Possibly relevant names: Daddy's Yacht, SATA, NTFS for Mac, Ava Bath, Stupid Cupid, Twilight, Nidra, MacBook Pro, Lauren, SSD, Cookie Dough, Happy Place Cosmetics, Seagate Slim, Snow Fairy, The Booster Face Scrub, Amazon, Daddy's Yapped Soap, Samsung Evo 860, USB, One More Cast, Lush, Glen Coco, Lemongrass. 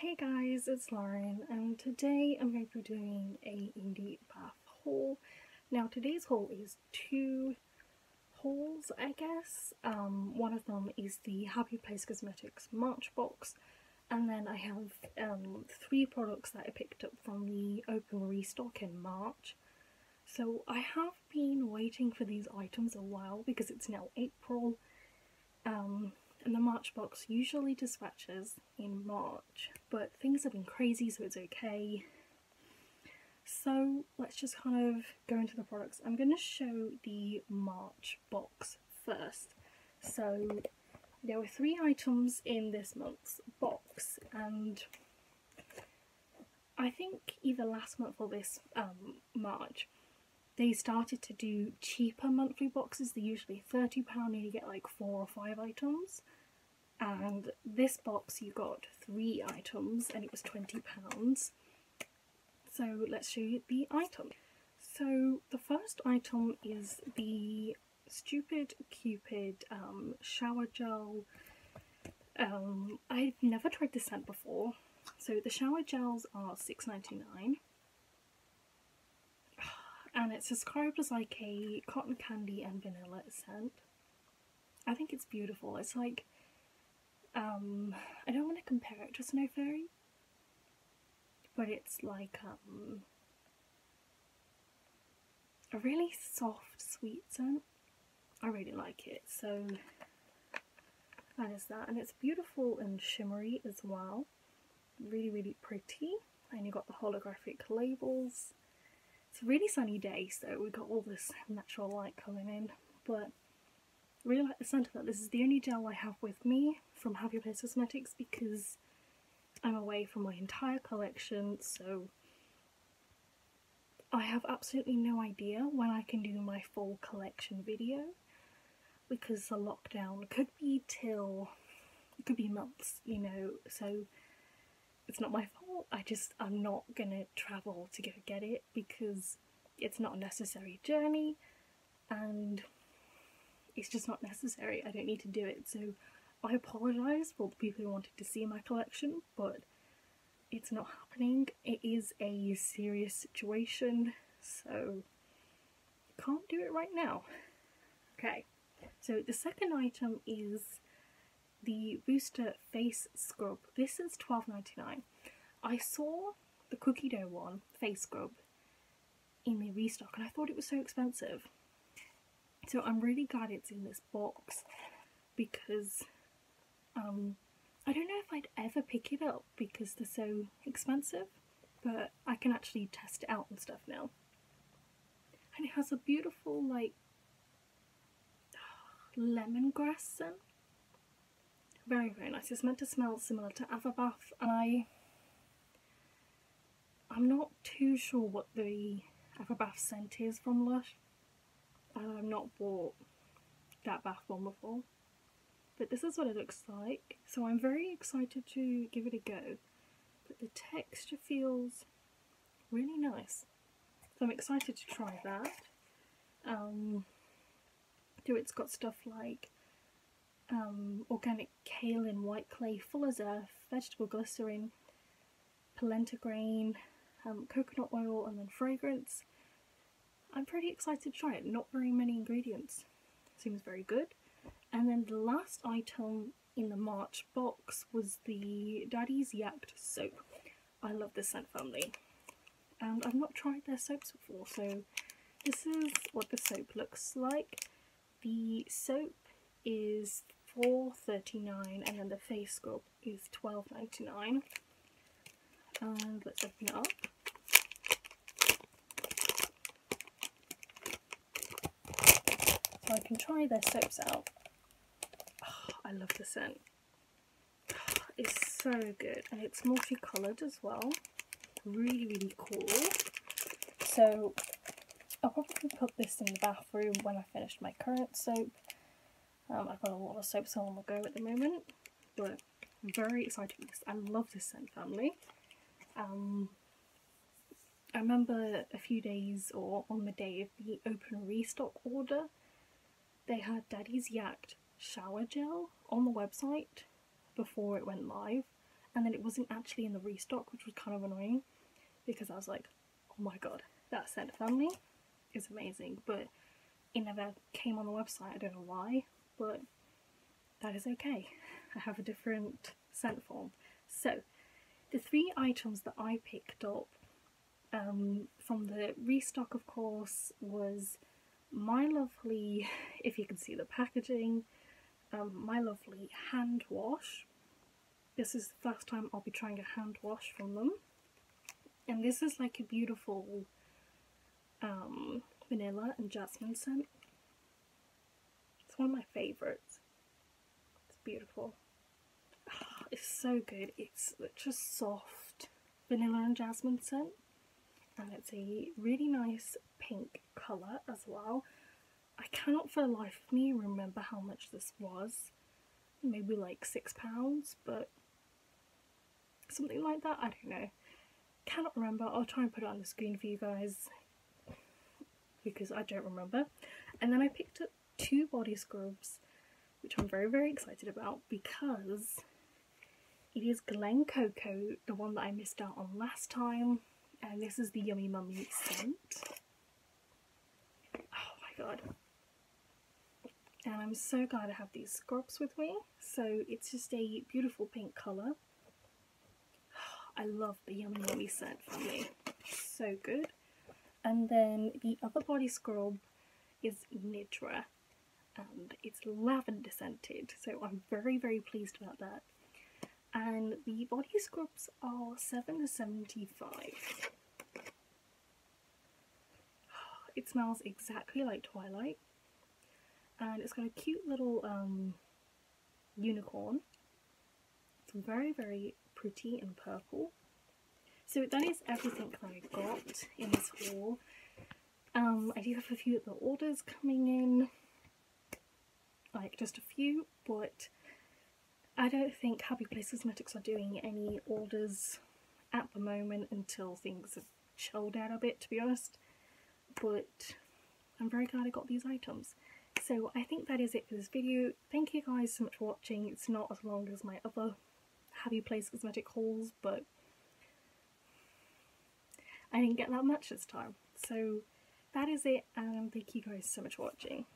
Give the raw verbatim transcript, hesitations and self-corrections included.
Hey guys, it's Lauren, and today I'm going to be doing a indie bath haul. Now today's haul is two hauls, I guess. Um, one of them is the Happy Place Cosmetics March box, and then I have um, three products that I picked up from the open restock in March. So I have been waiting for these items a while because it's now April, um, and the March box usually dispatches in March, but things have been crazy, so it's okay. So let's just kind of go into the products. I'm going to show the March box first. So there were three items in this month's box, and I think either last month or this um, March, they started to do cheaper monthly boxes. They're usually thirty pounds and you get like four or five items. And this box you got three items and it was twenty pounds. So let's show you the item. So the first item is the Stupid Cupid um, shower gel. Um, I've never tried this scent before. So the shower gels are six ninety-nine, and it's described as like a cotton candy and vanilla scent. I think it's beautiful. It's like, um, I don't want to compare it to Snow Fairy, but it's like um, a really soft, sweet scent. I really like it. So that is that, and it's beautiful and shimmery as well. Really, really pretty, and you got the holographic labels. It's a really sunny day, so we got all this natural light coming in, but really like the scent of that. This is the only gel I have with me from Happy Place Cosmetics because I'm away from my entire collection, so I have absolutely no idea when I can do my full collection video because the lockdown could be till, it could be months, you know, so it's not my fault. I just, I'm not gonna travel to go get it because it's not a necessary journey and it's just not necessary. I don't need to do it. So I apologise for the people who wanted to see my collection, but it's not happening. It is a serious situation, so can't do it right now. Okay, so the second item is the Booster Face Scrub. This is twelve ninety-nine. I saw the Cookie Dough one, Face Scrub, in the restock and I thought it was so expensive. So I'm really glad it's in this box because um, I don't know if I'd ever pick it up because they're so expensive, but I can actually test it out and stuff now. And it has a beautiful like lemongrass scent. Very, very nice. It's meant to smell similar to Ava Bath, and I, I'm not too sure what the Ava Bath scent is from Lush. I've not bought that bath one before, but this is what it looks like, so I'm very excited to give it a go. But the texture feels really nice, so I'm excited to try that. Um, so it's got stuff like Um, organic kale and white clay, fuller's earth, vegetable glycerin, polenta grain, um, coconut oil, and then fragrance. I'm pretty excited to try it. Not very many ingredients. Seems very good. And then the last item in the March box was the Daddy's Yapped Soap. I love this scent family, and I've not tried their soaps before, so this is what the soap looks like. The soap is four thirty-nine, and then the face scrub is twelve ninety-nine. And let's open it up. So I can try their soaps out. Oh, I love the scent. Oh, it's so good, and it's multicoloured as well. Really, really cool. So I'll probably put this in the bathroom when I finish my current soap. Um, I've got a lot of soaps on the go at the moment, but I'm very excited for this. I love this scent family. Um, I remember a few days, or on the day of the open restock order, they had Daddy's Yacht shower gel on the website before it went live, and then it wasn't actually in the restock, which was kind of annoying because I was like, oh my god, that scent family is amazing, but it never came on the website. I don't know why, but that is okay. I have a different scent form. So the three items that I picked up um, from the restock, of course, was my lovely, if you can see the packaging, um, my lovely hand wash. This is the first time I'll be trying a hand wash from them. And this is like a beautiful um, vanilla and jasmine scent. It's one of my favourites. It's beautiful. Oh, it's so good. It's just soft vanilla and jasmine scent. And it's a really nice pink colour as well. I cannot for the life of me remember how much this was. Maybe like six pounds, but something like that. I don't know. Cannot remember. I'll try and put it on the screen for you guys because I don't remember. And then I picked up two body scrubs, which I'm very very excited about because it is Glen Coco, the one that I missed out on last time, and this is the Yummy Mummy scent. Oh my god. And I'm so glad I have these scrubs with me. So it's just a beautiful pink colour. I love the Yummy Mummy scent for me. So good. And then the other body scrub is Nidra, and it's lavender scented, so I'm very very pleased about that. And the body scrubs are seven seventy-five. It smells exactly like Twilight, and it's got a cute little um, unicorn. It's very very pretty and purple. So that is everything that I got in this haul. Um, I do have a few other orders coming in, like just a few, but I don't think Happy Place Cosmetics are doing any orders at the moment until things have chilled out a bit, to be honest. But I'm very glad I got these items. So I think that is it for this video. Thank you guys so much for watching. It's not as long as my other Happy Place Cosmetic hauls, but I didn't get that much this time. So that is it, and thank you guys so much for watching.